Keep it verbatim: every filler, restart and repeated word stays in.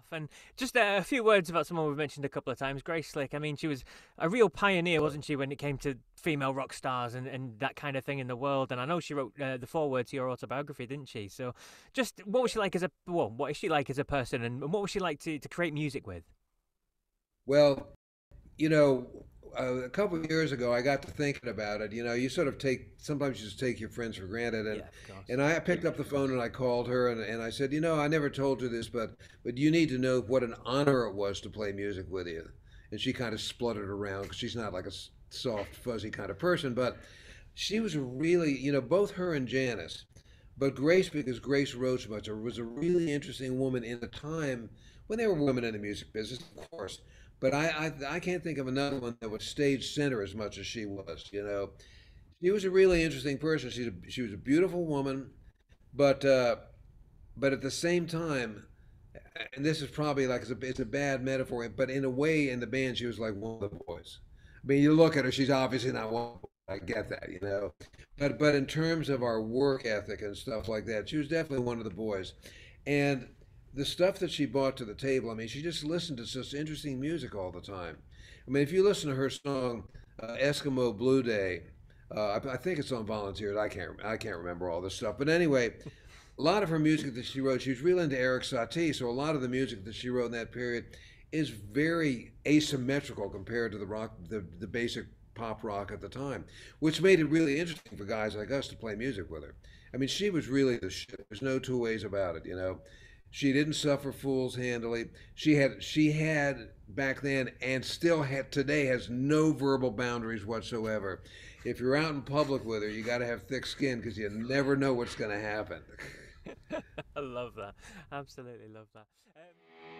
stuff. And just a few words about someone we've mentioned a couple of times, Grace Slick. I mean, she was a real pioneer, wasn't she, when it came to female rock stars and, and that kind of thing in the world. And I know she wrote uh, the foreword to your autobiography, didn't she? So just what was she like as a, well, what is she like as a person, and what was she like to, to create music with? Well, you know, a couple of years ago, I got to thinking about it. You know, you sort of take, sometimes you just take your friends for granted. And yeah, and I picked up the phone and I called her and, and I said, you know, I never told her this, but but you need to know what an honor it was to play music with you. And she kind of spluttered around because she's not like a soft, fuzzy kind of person. But she was really, you know, both her and Janice, but Grace, because Grace wrote so much, was a really interesting woman in a time when there were women in the music business, of course. But I, I I can't think of another one that was stage center as much as she was. You know, she was a really interesting person. She's a, she was a beautiful woman, but uh, but at the same time, and this is probably like it's a, it's a bad metaphor, but in a way, in the band, she was like one of the boys. I mean, you look at her; she's obviously not one of the boys. I get that, you know. But but in terms of our work ethic and stuff like that, she was definitely one of the boys, and the stuff that she brought to the table, I mean, she just listened to such interesting music all the time. I mean, if you listen to her song, uh, Eskimo Blue Day, uh, I, I think it's on Volunteers. I can't, I can't remember all this stuff. But anyway, a lot of her music that she wrote, she was really into Eric Satie, so a lot of the music that she wrote in that period is very asymmetrical compared to the rock, the, the basic pop rock at the time, which made it really interesting for guys like us to play music with her. I mean, she was really the shit. There's no two ways about it, you know. She didn't suffer fools handily. She had, she had back then, and still had today, has no verbal boundaries whatsoever. If you're out in public with her, you got to have thick skin because you never know what's going to happen. I love that. Absolutely love that. Um...